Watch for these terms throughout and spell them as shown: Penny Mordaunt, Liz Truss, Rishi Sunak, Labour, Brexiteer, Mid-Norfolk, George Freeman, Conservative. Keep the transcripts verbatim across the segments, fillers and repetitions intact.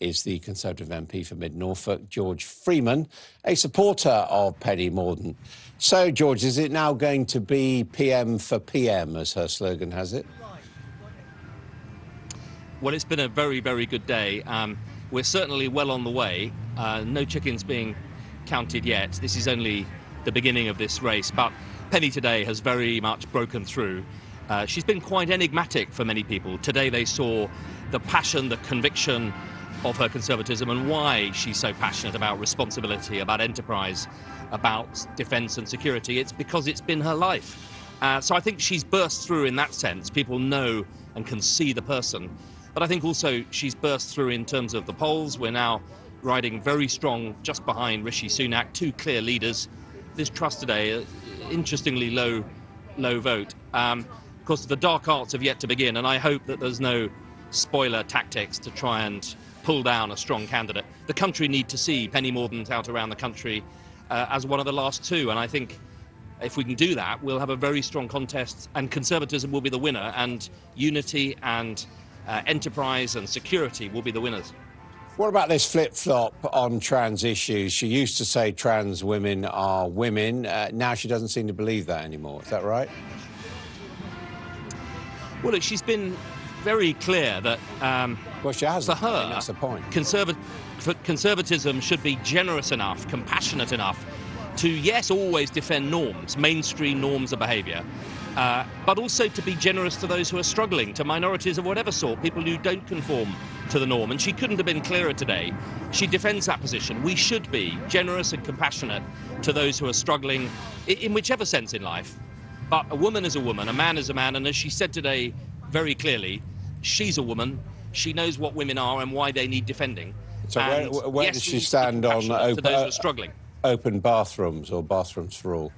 is the Conservative M P for Mid-Norfolk, George Freeman, a supporter of Penny Mordaunt. So, George, is it now going to be P M for P M, as her slogan has it? Well, it's been a very, very good day. Um, we're certainly well on the way. Uh, no chickens being counted yet. This is only the beginning of this race, but Penny today has very much broken through. Uh, she's been quite enigmatic for many people. Today they saw the passion, the conviction of her conservatism and why she's so passionate about responsibility, about enterprise, about defence and security. It's because it's been her life. Uh, so I think she's burst through in that sense. People know and can see the person. But I think also she's burst through in terms of the polls. We're now riding very strong just behind Rishi Sunak, two clear leaders. Liz Truss today, interestingly low, low vote. Um, Of course, the dark arts have yet to begin, and I hope that there's no spoiler tactics to try and pull down a strong candidate. The country need to see Penny Mordaunt out around the country uh, as one of the last two, and I think if we can do that, we'll have a very strong contest, and conservatism will be the winner, and unity and uh, enterprise and security will be the winners. What about this flip-flop on trans issues? She used to say trans women are women. Uh, now she doesn't seem to believe that anymore. Is that right? Well, look, she's been very clear that um, well, she hasn't, for her, I mean, that's the point. Conserva for conservatism should be generous enough, compassionate enough to, yes, always defend norms, mainstream norms of behaviour, uh, but also to be generous to those who are struggling, to minorities of whatever sort, people who don't conform to the norm. And she couldn't have been clearer today. She defends that position. We should be generous and compassionate to those who are struggling in, in whichever sense in life. But a woman is a woman, a man is a man, and as she said today very clearly, she's a woman, she knows what women are and why they need defending. So and where, where yes, does she stand on open, those who are struggling? Open bathrooms or bathrooms for all?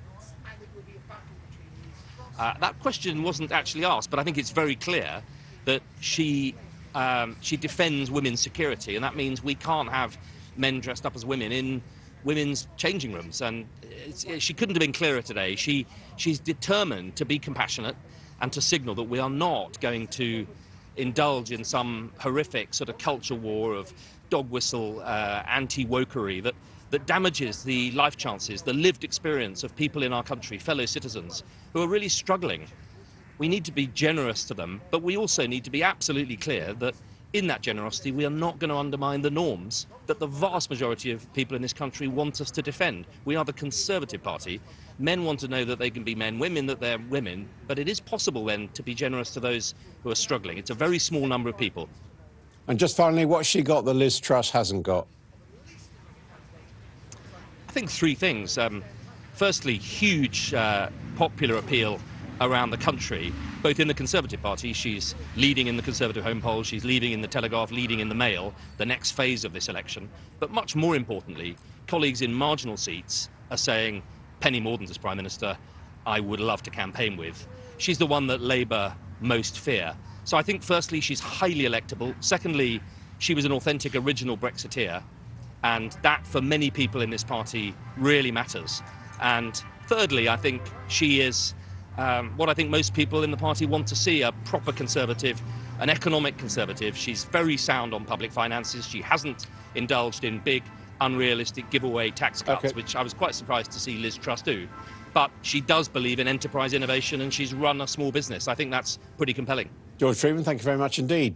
Uh, that question wasn't actually asked, but I think it's very clear that she, um, she defends women's security, and that means we can't have men dressed up as women in women's changing rooms, and she couldn't have been clearer today. She, she's determined to be compassionate and to signal that we are not going to indulge in some horrific sort of culture war of dog whistle, uh, anti-wokery that, that damages the life chances, the lived experience of people in our country, fellow citizens who are really struggling. We need to be generous to them, but we also need to be absolutely clear that in that generosity, we are not going to undermine the norms that the vast majority of people in this country want us to defend. We are the Conservative Party. Men want to know that they can be men, women that they're women, but it is possible then to be generous to those who are struggling. It's a very small number of people. And just finally, what's she got that Liz Truss hasn't got? I think three things. Um, firstly, huge uh, popular appeal around the country, both in the Conservative Party. She's leading in the Conservative Home Poll, she's leading in the Telegraph, leading in the Mail, the next phase of this election. But much more importantly, colleagues in marginal seats are saying, Penny Mordaunt as Prime Minister, I would love to campaign with. She's the one that Labour most fear. So I think, firstly, she's highly electable. Secondly, she was an authentic, original Brexiteer. And that, for many people in this party, really matters. And thirdly, I think she is Um, what I think most people in the party want to see, a proper Conservative, an economic Conservative. She's very sound on public finances. She hasn't indulged in big, unrealistic giveaway tax cuts, okay, which I was quite surprised to see Liz Truss do. But she does believe in enterprise innovation, and she's run a small business. I think that's pretty compelling. George Freeman, thank you very much indeed.